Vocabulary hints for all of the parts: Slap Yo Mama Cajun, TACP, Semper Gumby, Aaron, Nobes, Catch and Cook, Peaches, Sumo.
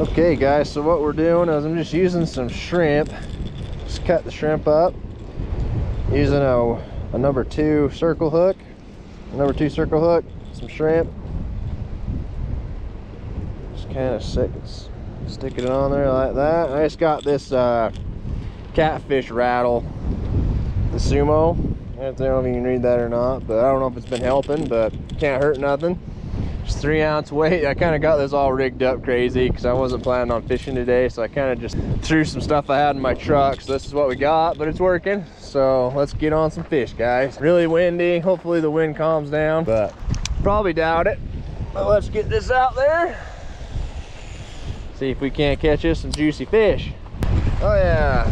Okay guys, so what we're doing is I'm just using some shrimp. Just cut the shrimp up using a number 2 circle hook. Some shrimp. Just kind of stick it on there like that. I just got this catfish rattle, the Sumo. I don't know if you can read that or not, but I don't know if it's been helping, but can't hurt nothing. Just 3 ounce weight. I kind of got this all rigged up crazy because I wasn't planning on fishing today, so I kind of just threw some stuff I had in my truck. So this is what we got, but it's working. So let's get on some fish, guys. Really windy. Hopefully the wind calms down, but probably doubt it. But let's get this out there. See if we can't catch us some juicy fish. Oh yeah,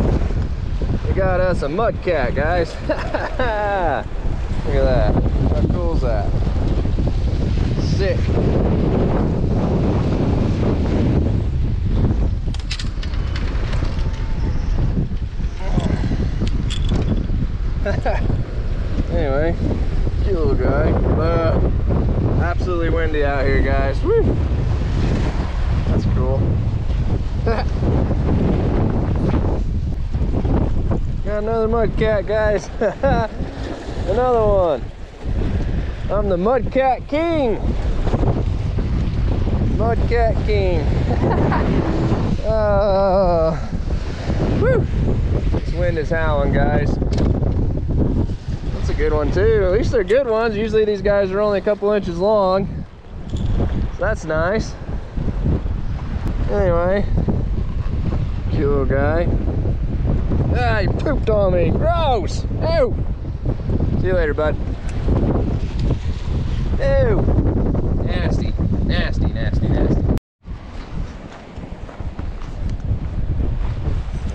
we got us a mud cat, guys. Look at that. How cool is that? Sick. Anyway, cute little guy, but absolutely windy out here, guys. Woo. That's cool. Got another mud cat, guys. Another one. I'm the mud cat king. Mud cat king. Whew. This wind is howling, guys. That's a good one too. At least they're good ones. Usually these guys are only a couple inches long. So that's nice. Anyway, cute little guy. Ah, you pooped on me. Gross! Ew! See you later, bud. Ew! Nasty, nasty, nasty, nasty.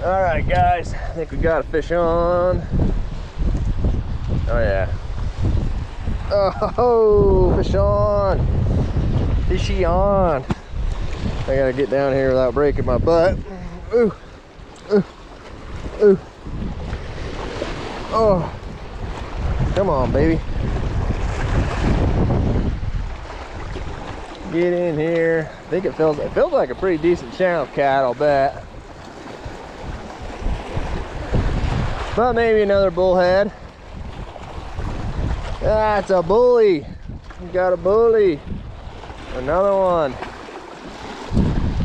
Alright guys, I think we got a fish on. Oh yeah. Oh, fish on! Fishy on! I gotta get down here without breaking my butt. Ooh! Ooh! Ooh. Oh, come on, baby. Get in here. I think it feels like a pretty decent channel cat, I'll bet. But maybe another bullhead. That's a bully. You got a bully. Another one.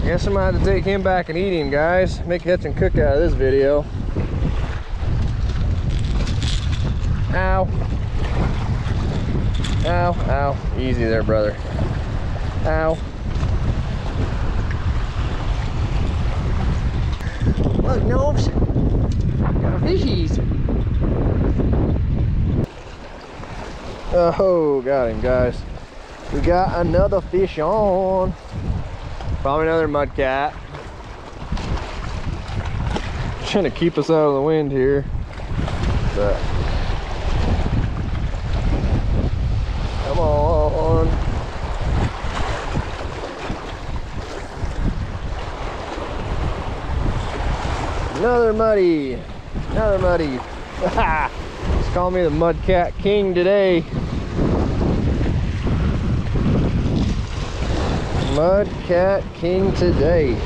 I guess I'm gonna have to take him back and eat him, guys. Make a hitch and cook out of this video. Ow. Ow, ow. Easy there, brother. Ow. Look, Nobes. Got fishies. Oh, got him, guys. We got another fish on. Probably another mud cat. Trying to keep us out of the wind here. But come on. Another muddy. Another muddy. Just call me the mud cat king today. Mud cat king today.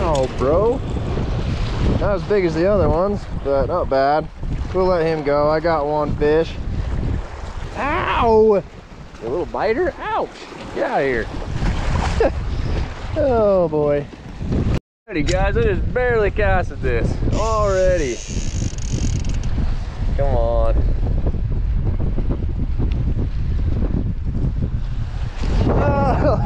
Oh, bro. Not as big as the other ones, but not bad. We'll let him go. I got one fish. Ow! A little biter? Ouch! Get out of here. Oh boy. Alrighty guys, I just barely casted this. Already. Come on.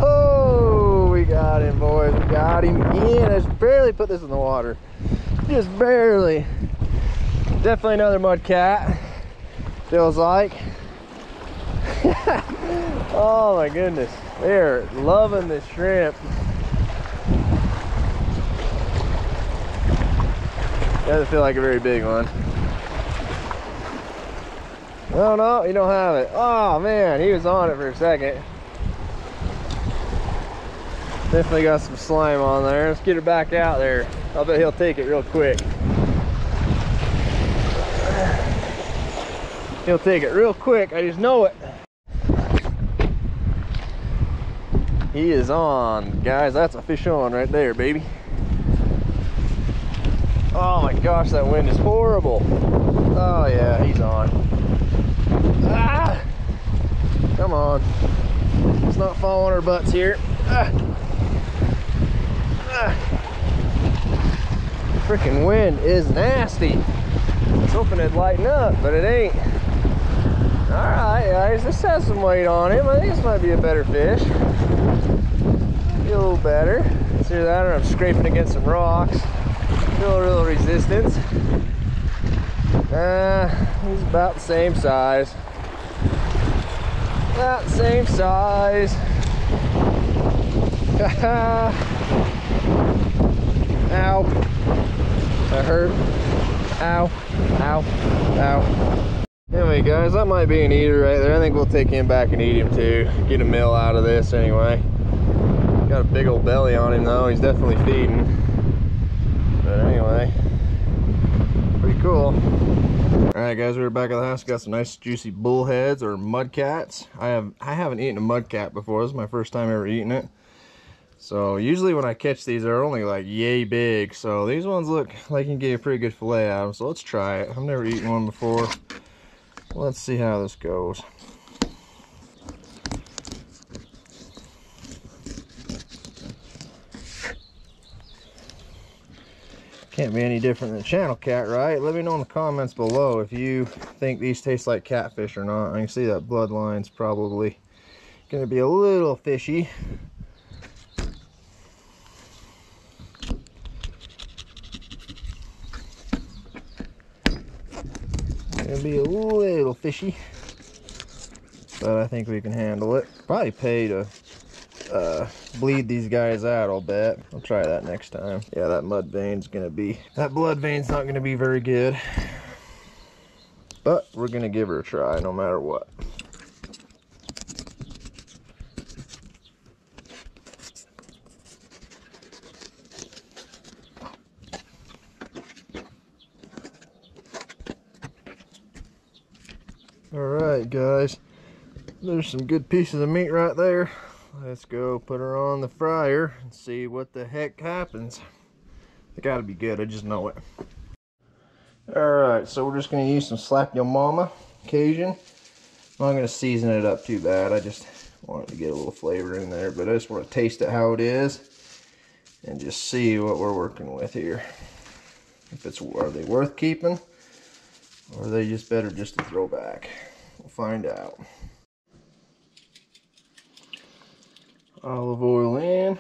Oh, we got him, boys. We got him again. I just barely put this in the water. Just barely. Definitely another mud cat. Feels like. Oh my goodness, they're loving the shrimp. Doesn't feel like a very big one. Oh no, you don't have it. Oh man, he was on it for a second. Definitely got some slime on there. Let's get it back out there. I'll bet he'll take it real quick. He'll take it real quick, I just know it. He is on, guys. That's a fish on right there, baby. Oh my gosh, that wind is horrible. Oh yeah, he's on. Ah, come on, let's not fall on our butts here. Ah. Ah. Freaking wind is nasty. I was hoping it'd lighten up, but it ain't. All right, guys, this has some weight on him. I think this might be a better fish. Might be a little better. Consider that, or I'm scraping against some rocks. Feel a little resistance. He's about the same size. About the same size. Ow. That hurt. Ow. Ow. Ow. Anyway, guys, that might be an eater right there. I think we'll take him back and eat him too. Get a meal out of this anyway. Got a big old belly on him though. He's definitely feeding. But anyway, pretty cool. Alright guys, we're back at the house. Got some nice juicy bullheads or mudcats. I haven't eaten a mudcat before. This is my first time ever eating it. So usually when I catch these, they're only like yay big. So these ones look like you can get a pretty good fillet out of them. So let's try it. I've never eaten one before. Let's see how this goes. Can't be any different than channel cat, right? Let me know in the comments below if you think these taste like catfish or not. I can see that bloodline's probably gonna be a little fishy. It'll be a little fishy, but I think we can handle it. Probably pay to bleed these guys out, I'll bet. I'll try that next time. Yeah, that blood vein's not gonna be very good, but we're gonna give her a try no matter what. Alright guys, there's some good pieces of meat right there. Let's go put her on the fryer and see what the heck happens. They gotta be good, I just know it. Alright, so we're just gonna use some Slap Yo Mama Cajun. I'm not gonna season it up too bad. I just wanted to get a little flavor in there, but I just want to taste it how it is and just see what we're working with here. Are they worth keeping? Or are they just better just to throw back? We'll find out. Olive oil in.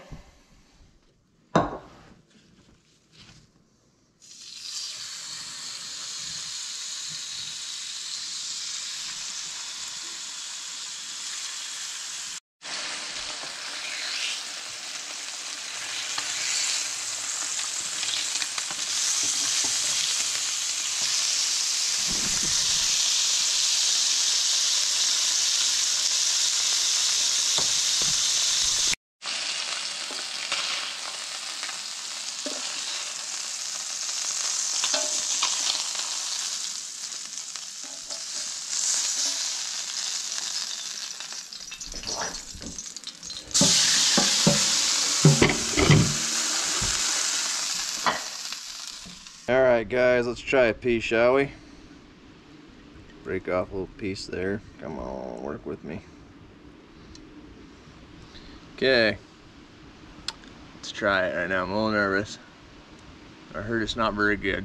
Alright guys, let's try a piece, shall we? Break off a little piece there. Come on, work with me. Okay. Let's try it right now. I'm a little nervous. I heard it's not very good.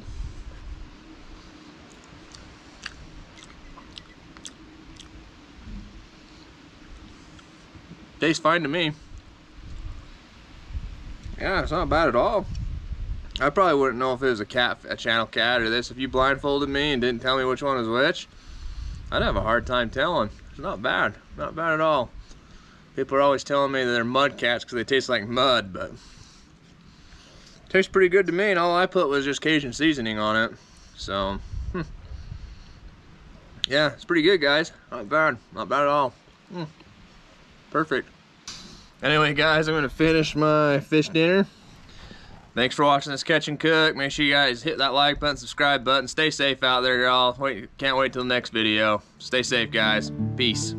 Tastes fine to me. Yeah, it's not bad at all. I probably wouldn't know if it was a channel cat or this. If you blindfolded me and didn't tell me which one was which, I'd have a hard time telling. It's not bad. Not bad at all. People are always telling me that they're mud cats because they taste like mud, but it tastes pretty good to me, and all I put was just Cajun seasoning on it. So, yeah, it's pretty good, guys. Not bad. Not bad at all. Perfect. Anyway, guys, I'm going to finish my fish dinner. Thanks for watching this Catch and Cook. Make sure you guys hit that like button, subscribe button. Stay safe out there, y'all. Can't wait till the next video. Stay safe, guys. Peace.